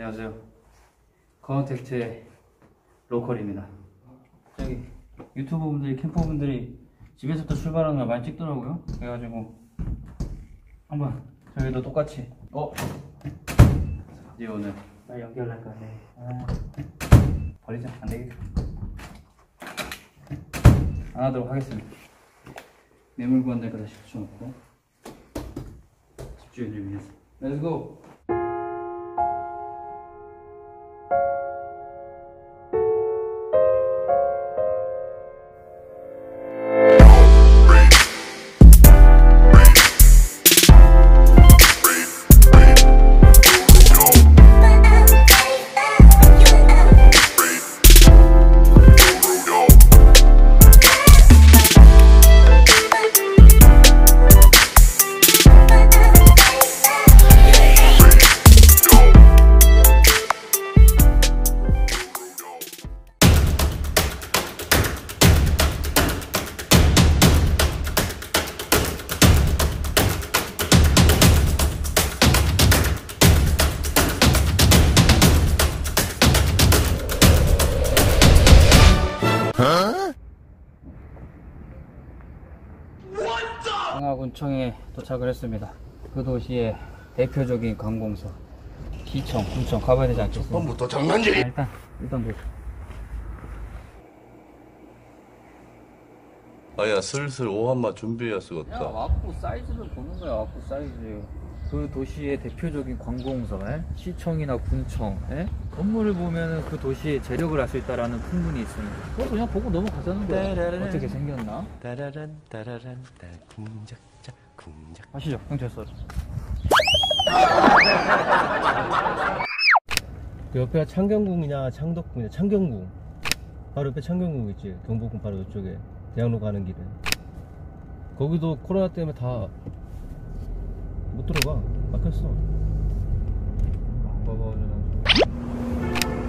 안녕하세요. 커언택트의 로컬입니다. 저기 유튜버분들이, 캠퍼분들이 집에서부터 출발하는 걸 많이 찍더라고요. 그래가지고 한번 저희도 똑같이 드디어 오늘 나 연결할까? 네. 버리자. 안 되겠다. 안 하도록 하겠습니다. 뇌물구한들 그다시 붙여놓고 집주인을 위해서 Let's go! 강화군청에 도착을 했습니다. 그 도시의 대표적인 관공서 기청, 군청 가봐야 되지 않겠습니까? 처음부터 장난질! 일단 보자. 아야 슬슬 오한마 준비해야 쓰겄다. 야 와꾸 사이즈를 보는 거야. 와꾸 사이즈. 그 도시의 대표적인 관공서, 시청이나 군청 건물을 보면 그 도시의 재력을 알 수 있다라는 풍문이 있습니다. 그냥 보고 넘어가자는 거야. 어떻게 생겼나? 따라란 따라란 궁작자 궁작 아시죠? 경찰서 그 옆에가 창경궁이냐 창덕궁이냐. 창경궁 바로 옆에 창경궁 있지. 경복궁 바로 이쪽에 대학로 가는 길에. 거기도 코로나 때문에 다 못 들어가. 막혔어.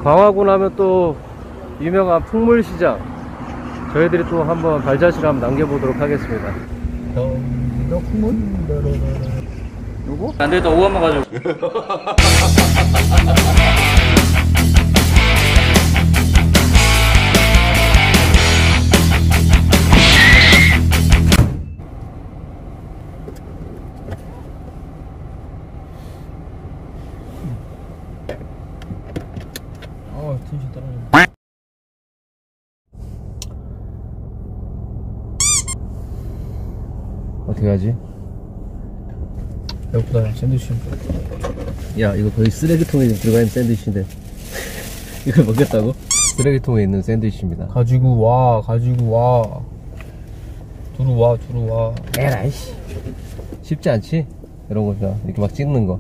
강화군 하면 또 유명한 풍물시장. 저희들이 또 한번 발자취를 한번 남겨보도록 하겠습니다. 너 풍물? 누구? 안 되겠다. 오한마 가지고. 어떻게 하지? 배고프다. 샌드위치. 야 이거 거의 쓰레기통에 들어가 있는 샌드위치인데 이걸 먹겠다고? 쓰레기통에 있는 샌드위치입니다. 가지고 와 두루 와 에라이씨. 쉽지 않지? 이런 거다 이렇게 막 찍는 거.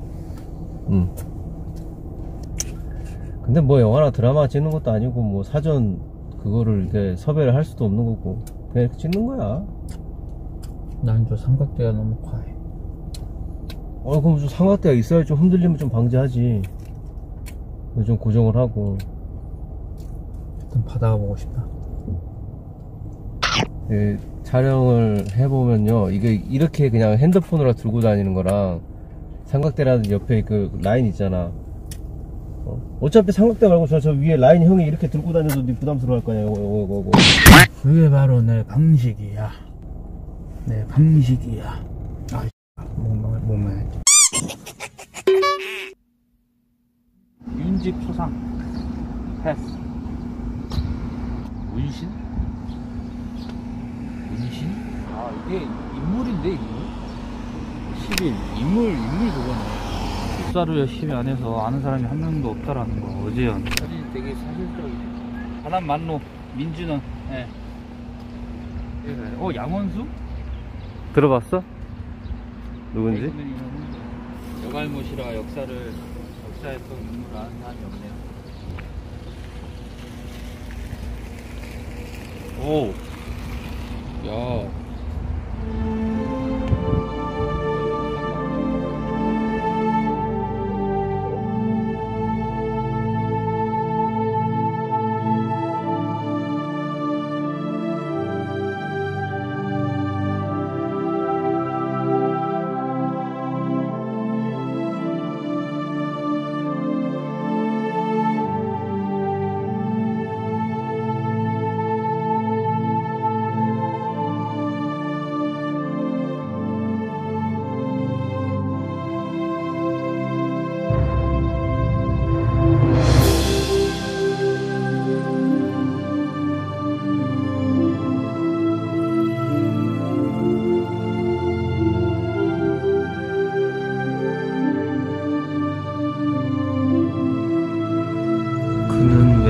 근데 뭐 영화나 드라마 찍는 것도 아니고 뭐 사전 그거를 이렇게 섭외를 할 수도 없는 거고 그냥 이렇게 찍는 거야. 난 저 삼각대가 너무 과해. 그럼 좀 삼각대가 있어야 좀 흔들리면 좀 방지하지. 좀 고정을 하고. 일단 바다가 보고 싶다. 예, 촬영을 해보면요, 이게 이렇게 그냥 핸드폰으로 들고 다니는 거랑 삼각대라든지 옆에 그 라인 있잖아. 어차피 삼각대 말고 저 위에 라인 형이 이렇게 들고 다녀도 부담스러워할 거냐. 이거. 그게 바로 내 방식이야. 네, 방식이야. 몸만. 윤집 초상. 패스. 문신? 문신? 아, 이게 인물인데, 인물? 10인. 인물 그거네. 집사를 열심히 안 해서 아는 사람이 한 명도 없다라는 거, 어제연. 사진 되게 사실적이네. 바람 만로, 민준원. 예. 네. 양원수? 들어봤어? 누군지? 여갈못이라 역사에서 인물을 아는 사람이 없네요. 오! 야!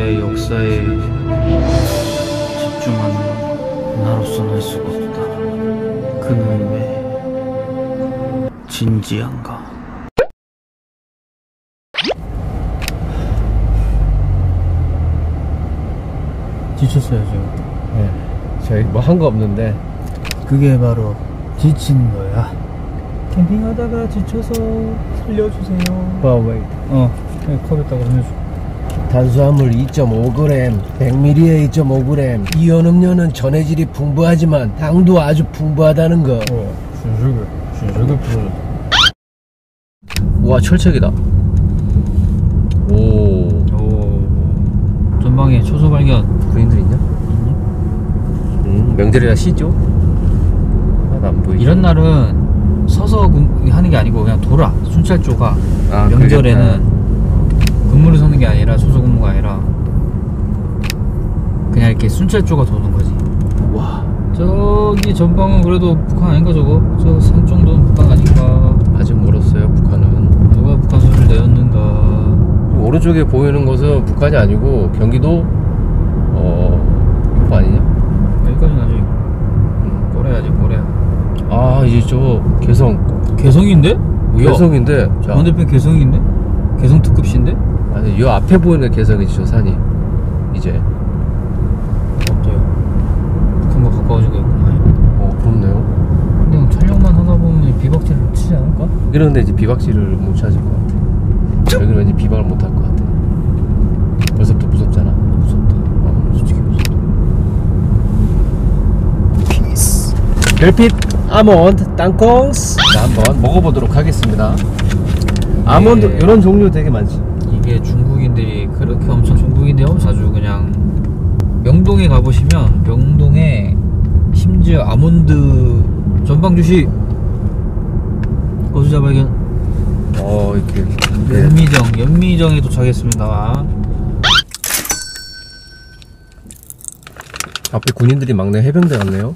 나라의 역사에 집중하는 건 나로서는 할 수가 없다. 그는 왜 진지한가? 지쳤어요 지금. 네, 저희 뭐 한 거 없는데 그게 바로 지친 거야. 캠핑하다가 지쳐서 살려주세요. 와우. 컵에다가 보내줘. 탄수화물 2.5g, 100ml에 2.5g, 이온음료는 전해질이 풍부하지만 당도 아주 풍부하다는 거. 진술게 풀어줘. 우와, 철책이다. 오. 전방에 초소 발견. 군인들 있냐? 명절이라 쉬죠? 하나도 안 보이죠? 이런 날은 서서 하는 게 아니고 그냥 돌아, 순찰조 가. 명절에는 그러겠다. 근무를 서는 게 아니라, 초소 근무가 아니라 그냥 이렇게 순찰조가 도는 거지. 와, 저기 전방은 그래도 북한 아닌가 저거? 저 산 정도는 북한 아닌가? 아직 멀었어요 북한은. 누가 북한 소리를 내었는가? 오른쪽에 보이는 것은 북한이 아니고 경기도 이거 아니냐? 여기까지는 아직 꼬레야. 아, 이제 저 개성인데? 뭐야? 개성인데? 반대편 개성인데? 개성 특급시인데? 아니, 요 앞에 보이는 개성이지, 저 산이. 이제. 어때요? 북한과 가까워지고 있구나. 그렇네요. 그냥 촬영만 하다 보면 비박지를 치지 않을까? 이런데 이제 비박지를 못 찾을 것 같아. 여기는 왠지 비박을 못 할 것 같아. 벌써부터 무섭잖아. 무섭다. 솔직히 무섭다. 피스. 별빛, 아몬드, 땅콩스. 자, 한번 먹어보도록 하겠습니다. 아몬드, 이런 종류 되게 많지. 이게 중국인들이 그렇게 엄청 자주 그냥 명동에 가보시면 명동에 심지어 아몬드 전방주시 거수자 발견. 이렇게 연미정에 도착했습니다. 앞에 군인들이 막내 해병대 같네요.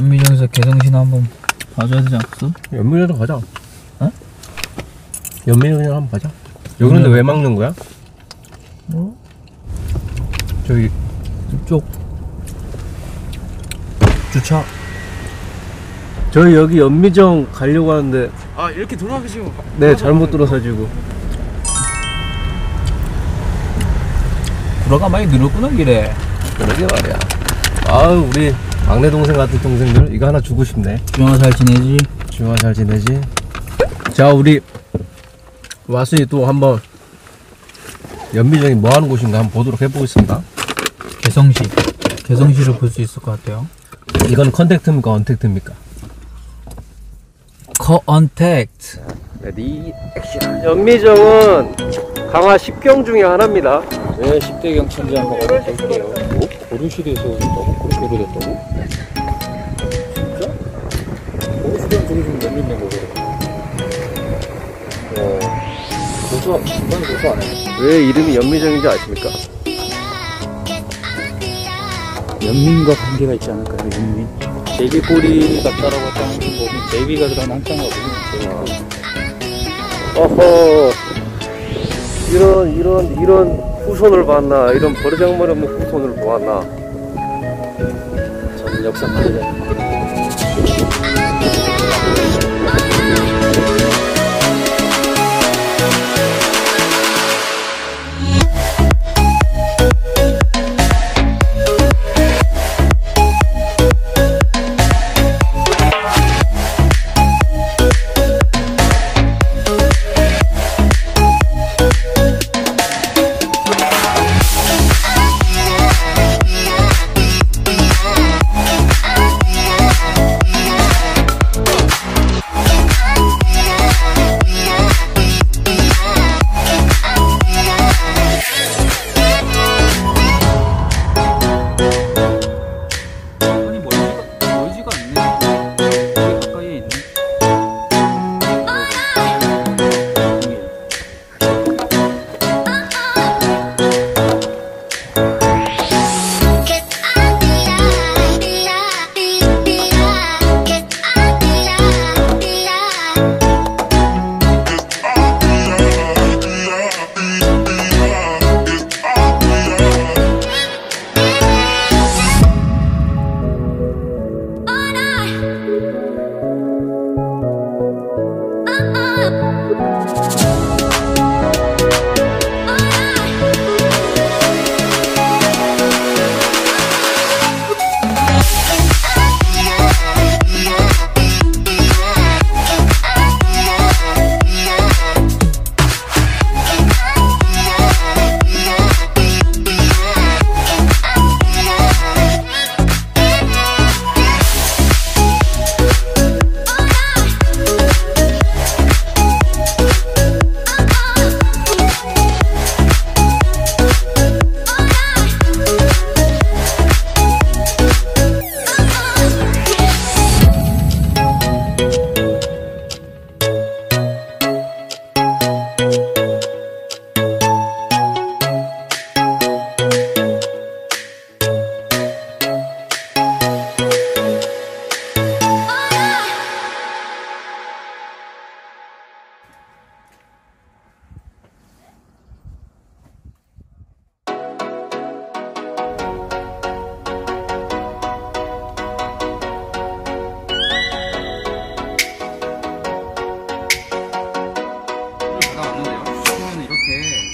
연미정에서 개성시나 한번 봐줘야 되지 않겠어? 연미정으로 가자. 어? 연미정이랑 한번 가자. 여기는데 왜 막는 거야? 저기 이쪽 주차. 저희 여기 연미정 가려고 하는데 이렇게 돌아가기 싫어. 네, 잘못 들어서 지고 구라가 많이 늘었구나 길에. 그러게 말이야. 아우, 우리 막내 동생 같은 동생들 이거 하나 주고 싶네. 중화 잘 지내지? 자, 우리 왔으니 또 한번 연미정이 뭐 하는 곳인가 한번 보도록 해보겠습니다. 개성시를 볼 수 있을 것 같아요. 이건 컨택트입니까? 언택트입니까? 커언택트. 레디 액션. 연미정은 강화 10경 중에 하나입니다. 왜 10대 경천지 한번 가볼게요. 뭐? 고려시대에서 온다고? 그렇게 오래됐다고? 진짜? 고려시대는 고려시대는 몇 년 된 거거든요. 왜 이름이 연미정인지 아십니까? 연민과 관계가 있지 않을까요? 연민? 제비꼬리 같다라고 했다는 게 보면 제비가 들어간 한자인가 보네요. 어허, 이런 후손을 봤나? 이런 버르장머리 없는 후손을 보았나? 저는 역사 파괴자.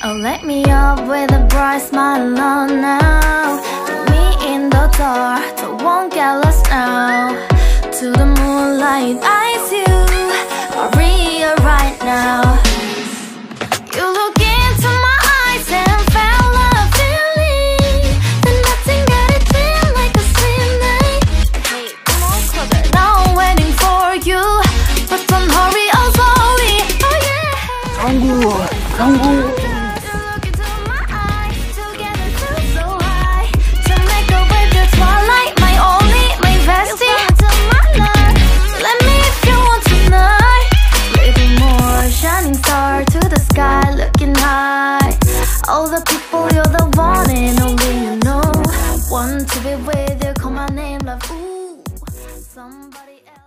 Oh, light me up with a bright smile on now. Take me in the dark, so won't get lost now. To the moonlight, eyes you, Maria right now. You look into my eyes and fell a feeling that nothing got it feel like a slim night. Now I'm waiting for you, but don't hurry, oh sorry. Oh yeah. 강구. Somebody else.